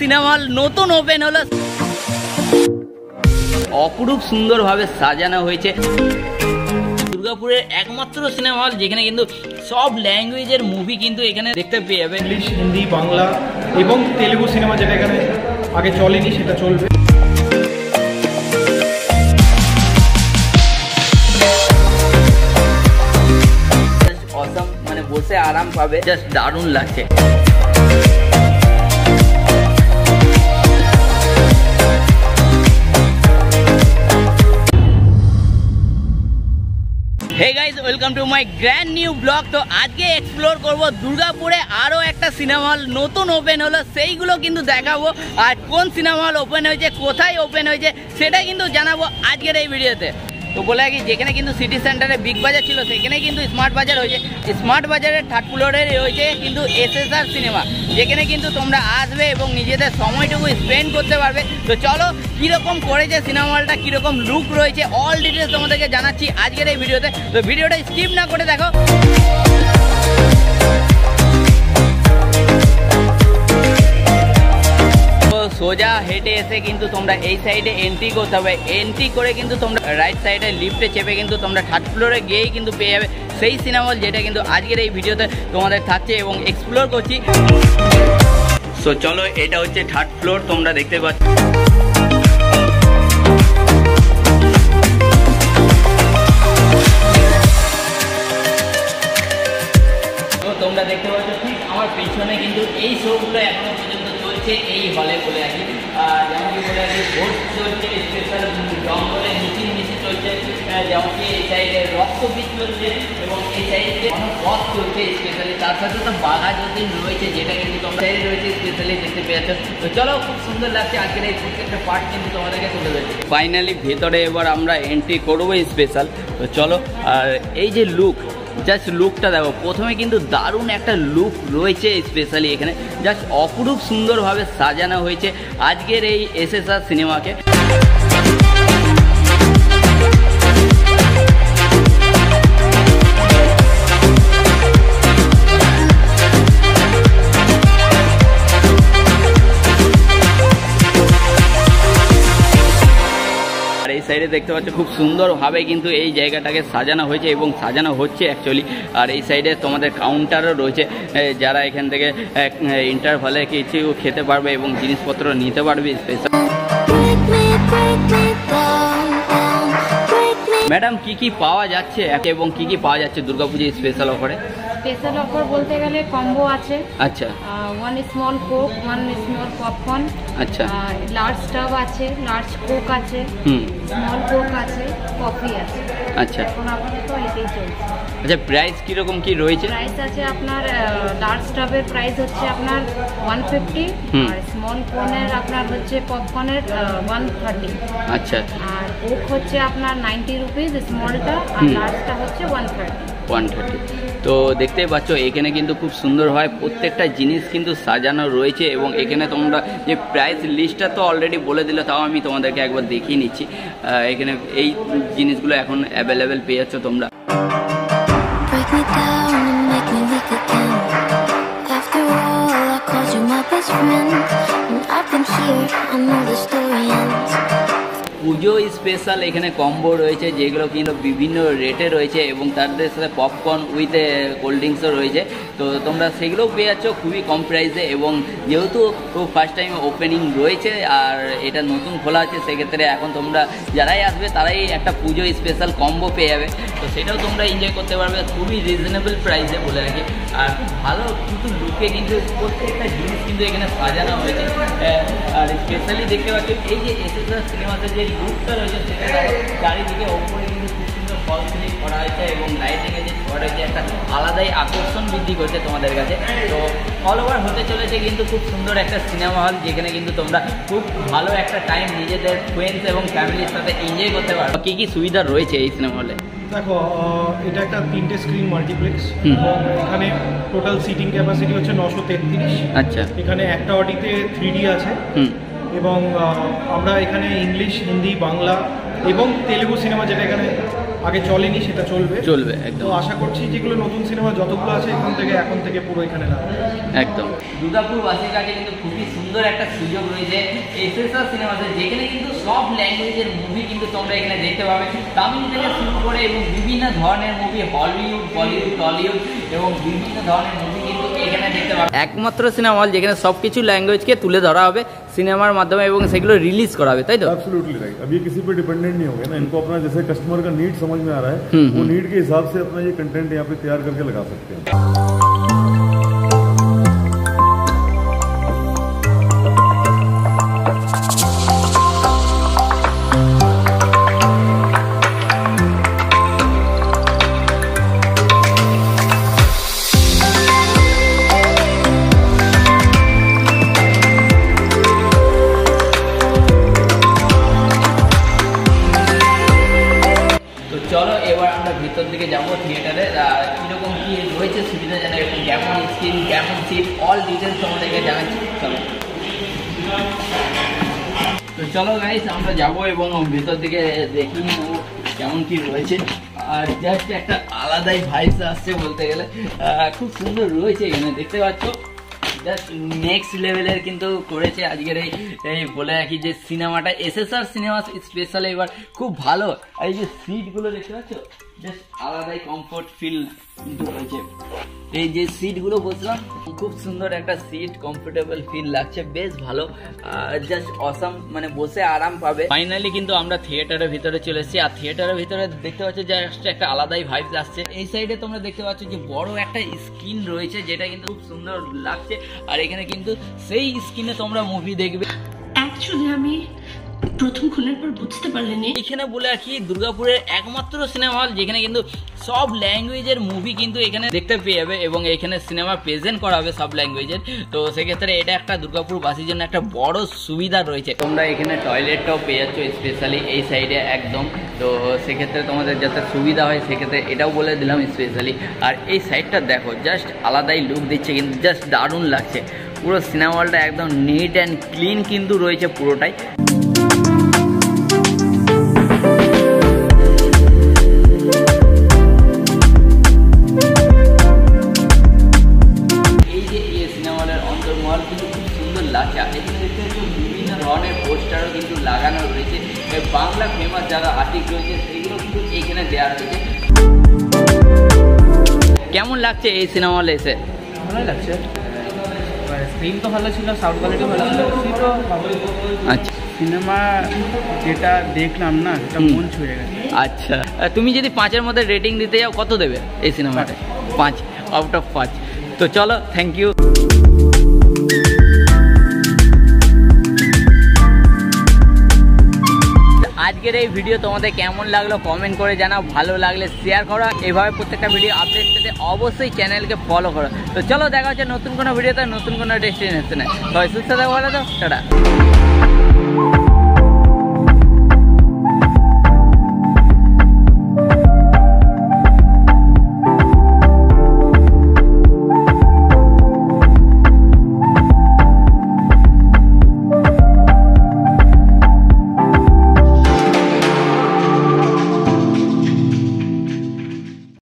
Cinema hall নতুন open হলো। অপরূপ সুন্দরভাবে সাজানো হয়েছে দুর্গাপুরের একমাত্র সিনেমা হল, যেখানে কিন্তু সব ল্যাঙ্গুয়েজের মুভি কিন্তু এখানে দেখতে পেয়ে যাবে। ইংলিশ, হিন্দি, বাংলা এবং তেলেগু সিনেমা যেটা এখানে আগে চলেনি সেটা চলবে। মানে বসে আরাম পাবে, জাস্ট দারুণ লাগছে। Hey guys, welcome to my grand new blog. तो आज के एक्सप्लोर करब दुर्गापुरे आरो एकटा सिनेमा हल नतून ओपेन हलो, सेइगुलो किन्तु देखाबो और कोन सिनेमा हल ओपेन होयेछे, कोथाय ओपेन होयेछे सेटा किन्तु जानाबो आजकेर एई भिडियोते। तो बोला कि जेखने किन्तु सिटी सेंटारे बिग बाजार छिलो सेखाने किन्तु स्मार्ट बाजार होयेछे। स्मार्ट बाजारे थार्ड फ्लोरे होयेछे किन्तु एसएसआर सिनेमा, जेखने किन्तु तोमरा आसबे एबं निजेदेर समयटुकु स्पेंड करते पारबे। तो चलो कीरकम करेछे सिनेमा हलटा, कीरकम लुक रयेछे, अल डिटेल्स तोमादेरके जानाच्छि आजकेर एई भिडियोते। तो भिडियोटा स्किप ना करे देखो। सोजा हेटे एसे किन्तु तोमरा एई साइडे एंट्री करते होबे, एंट्री करे किन्तु तोमरा राइट साइडे लिफ्टे चेपे किन्तु तोमरा थार्ड फ्लोरे गिएई किन्तु पेये जाबे सेई सिनेमा हल, जेटा किन्तु आजकेर एई भिडियोते तोमादेर थाकछे एबं एक्सप्लोर करछि। सो चलो, एटा होच्छे थार्ड फ्लोर, तोमरा देखते पाচ্ছ। তোমরা দেখতে পাচ্ছ ঠিক আমার পিছনে কিন্তু এই শোগুলো এখনো পর্যন্ত চলছে এই হলে বলে আছি। যেমন কি বলে আছি ভোট চলছে, স্পেশাল জঙ্গলে মিছিল মিছিল চলছে, যেমন কি এই সাইডে রক্তবীজ চলছে এবং এই সাইডে পথ চলছে স্পেশালি। তার সাথে তো বাঘা যদি রয়েছে যেটা কিন্তু তোমরা সাইডে রয়েছে স্পেশালি দেখতে পেয়ে যাচ্ছ। তো চলো, খুব সুন্দর লাগছে আজকের এই প্রত্যেকটা পার্ট কিন্তু তোমাদেরকে তুলে ধরছি। ফাইনালি ভেতরে এবার আমরা এন্ট্রি করবো স্পেশাল। তো চলো, আর এই যে লুক, জাস্ট লুকটা দেখো। প্রথমে কিন্তু দারুণ একটা লুক রয়েছে স্পেশালি এখানে, জাস্ট অপরূপ সুন্দরভাবে সাজানো হয়েছে আজকের এই এসএসআর সিনেমাকে। সাইডে দেখতে পাচ্ছ খুব সুন্দরভাবে কিন্তু এই জায়গাটাকে সাজানো হয়েছে এবং সাজানো হচ্ছে অ্যাকচুয়ালি। আর এই সাইডে তোমাদের কাউন্টারও রয়েছে, যারা এখান থেকে ইন্টারভালে কিছু খেতে পারবে এবং জিনিসপত্র নিতে পারবে স্পেশাল। ম্যাডাম, কি পাওয়া যাচ্ছে এবং কি পাওয়া যাচ্ছে দুর্গাপূজার স্পেশাল অফারে? স্পেশাল অফার বলতে গেলে কম্বো আছে। আচ্ছা, one small coke, one small popcorn. আচ্ছা, লার্জ স্টাব আছে, লার্জ কোক আছে, স্মল কোক আছে, কফি আছে। আচ্ছা, এখন আপাতত এটাই চলছে। আচ্ছা, প্রাইস কি রকম কি রয়েছে? প্রাইস আছে আপনার লার্জ স্টাবের প্রাইস হচ্ছে আপনার 150 আর স্মল কোনের আপনার হচ্ছে পপকর্নের 130। আচ্ছা, আর কোক হচ্ছে আপনার 90 রুপিস স্মলটা আর লার্জটা হচ্ছে 130। তো দেখতেই পাচ্ছ এখানে কিন্তু খুব সুন্দর হয় প্রত্যেকটা জিনিস কিন্তু সাজানো রয়েছে এবং এখানে তোমরা যে প্রাইস লিস্টটা তো অলরেডি বলে দিলে, তাও আমি তোমাদেরকে একবার দেখিয়ে নিচ্ছি। এখানে এই জিনিসগুলো এখন অ্যাভেলেবেল পেয়ে যাচ্ছ তোমরা। পুজো স্পেশাল এখানে কম্বো রয়েছে, যেগুলো কিন্তু বিভিন্ন রেটে রয়েছে এবং তাদের সাথে পপকর্ন উইথ কোল্ড ড্রিঙ্কসও রয়েছে। তো তোমরা সেগুলোও পেয়ে যাচ্ছ খুবই কম প্রাইসে এবং যেহেতু ফার্স্ট টাইম ওপেনিং রয়েছে আর এটা নতুন খোলা আছে, সেক্ষেত্রে এখন তোমরা যারাই আসবে তারাই একটা পুজো স্পেশাল কম্বো পেয়ে যাবে। তো সেটাও তোমরা এনজয় করতে পারবে খুবই রিজনেবল প্রাইসে বলে রাখি। আর ভালো কিন্তু লুকে কিন্তু প্রত্যেকটা জিনিস কিন্তু এখানে সাজানো হয়েছে। আর স্পেশালি দেখতে পাচ্ছি এই যে এসএসআর সিনেমাতে যে লুকটা রয়েছে সেটা চারিদিকে ওপরে কিন্তু খুব সুন্দর ফল সিলিং করা হয়েছে এবং লাইটিংয়ে যে শট হয়েছে একটা আলাদাই আকর্ষণ বৃদ্ধি করছে তোমাদের কাছে। তো অল ওভার হতে চলেছে কিন্তু খুব সুন্দর একটা সিনেমা হল, যেখানে কিন্তু তোমরা খুব ভালো একটা টাইম নিজেদের ফ্রেন্ডস এবং ফ্যামিলির সাথে এনজয় করতে পারো। কী কী সুবিধা রয়েছে এই সিনেমা হলে? দেখো, এটা একটা 3টে স্ক্রিন মাল্টিপ্লেক্স, এখানে টোটাল সিটিং ক্যাপাসিটি হচ্ছে 933। আচ্ছা, এখানে একটা অডিতে 3D আছে এবং আমরা এখানে ইংলিশ, হিন্দি, বাংলা এবং তেলেগু সিনেমা যেটা এখানে আগে চলেনি সেটা চলবে চলবে একদম। তো আশা করছি যেগুলো নতুন সিনেমা যতগুলো আছে এখন থেকে পুরো এখানে লাগবে একদম। দুর্গাপুর বাসের কাছে কিন্তু খুবই সুন্দর একটা সুযোগ রয়েছে এসএসআর সিনেমাতে, যেখানে কিন্তু সব ল্যাঙ্গুয়েজের মুভি কিন্তু তোমরা এখানে দেখতে পাবে, তামিল থেকে শুরু করে এবং বিভিন্ন ধরনের মুভি হলিউড বলিউড টলিউড এবং বিভিন্ন ধরনের মুভি কিন্তু এখানে দেখতে পাবে। একমাত্র সিনেমা হল যেখানে সবকিছু ল্যাঙ্গুয়েজকে তুলে ধরা হবে सिनेमार माध्यम एवं सेगुलो रिलीज करावे ताई तो एब्सोल्युटली राइट। अब ये किसी पे डिपेंडेंट नहीं होगा ना, इनको अपना जैसे कस्टमर का नीड समझ में आ रहा है वो नीड के हिसाब से अपना ये कंटेंट यहाँ पे तैयार करके लगा सकते খুব সুন্দর রয়েছে এখানে দেখতে পাচ্ছ, জাস্ট নেক্সট লেভেলের কিন্তু করেছে আজকের এই বলে রাখি যে সিনেমাটা এসএসআর সিনেমা স্পেশাল এবার খুব ভালো। আর এই যে সিটগুলো দেখতে পাচ্ছ জাস্ট আলাদাই কমফোর্ট ফিল কিন্তু হয়েছে, এই যে সিটগুলো বসলাম খুব সুন্দর একটা সিট কমফোর্টেবল ফিল লাগছে বেশ ভালো, জাস্ট অসাম মানে বসে আরাম পাবে। ফাইনালি কিন্তু আমরা থিয়েটারের ভিতরে চলে এসেছি আর থিয়েটারের ভিতরে দেখতে পাচ্ছ জাস্ট একটা আলাদাই ভাইবস আসছে। এই সাইডে তোমরা দেখতে পাচ্ছ যে বড় একটা স্ক্রিন রয়েছে যেটা কিন্তু খুব সুন্দর লাগছে আর এখানে কিন্তু সেই স্ক্রিনে তোমরা মুভি দেখবে। অ্যাকচুয়ালি আমি প্রথম খোলার পর বুঝতে পারলেন এখানে বলে রাখি দুর্গাপুরের একমাত্র সিনেমা হল যেখানে কিন্তু সব ল্যাঙ্গুয়েজের মুভি কিন্তু এখানে দেখতে পেয়ে যাবে এবং এখানে সিনেমা প্রেজেন্ট করা হবে সব ল্যাঙ্গুয়েজের। তো সেক্ষেত্রে এটা একটা দুর্গাপুরবাসীর জন্য একটা বড় সুবিধা রয়েছে। তোমরা এখানে টয়লেটটাও পেয়ে যাচ্ছ স্পেশালি এই সাইডে একদম, তো সেক্ষেত্রে তোমাদের যাতে সুবিধা হয় সেক্ষেত্রে এটাও বলে দিলাম স্পেশালি। আর এই সাইডটা দেখো জাস্ট আলাদাই লুক দিচ্ছে কিন্তু জাস্ট দারুণ লাগছে, পুরো সিনেমা হলটা একদম নিট অ্যান্ড ক্লিন কিন্তু রয়েছে পুরোটাই। বাংলা ফেমাস যারা আর্টিস্ট রয়েছে সেগুলো কিন্তু এখানে দেওয়া রয়েছে। কেমন লাগছে এই সিনেমা হলে এসে? ভালো লাগছে, স্ক্রিন তো ভালো ছিল, সাউন্ড কোয়ালিটি ভালো ছিল, তো আচ্ছা সিনেমা যেটা দেখলাম না সেটা মন ছুঁয়ে গেছে। আচ্ছা তুমি যদি 5-এর মধ্যে রেটিং দিতে যাও কত দেবে এই সিনেমাটা? 5/5। তো চলো থ্যাংক ইউ। আজকের এই ভিডিও তোমাদের কেমন লাগলো কমেন্ট করে জানাও, ভালো লাগলে শেয়ার করো, এভাবে প্রত্যেকটা ভিডিও আপডেট পেতে অবশ্যই চ্যানেলকে ফলো করো। তো চলো দেখা হচ্ছে নতুন কোনো ভিডিওতে নতুন কোনো ডেস্টিনেশনে, সবাই সুস্থ থাকো, ভালো থাকো, টাটা।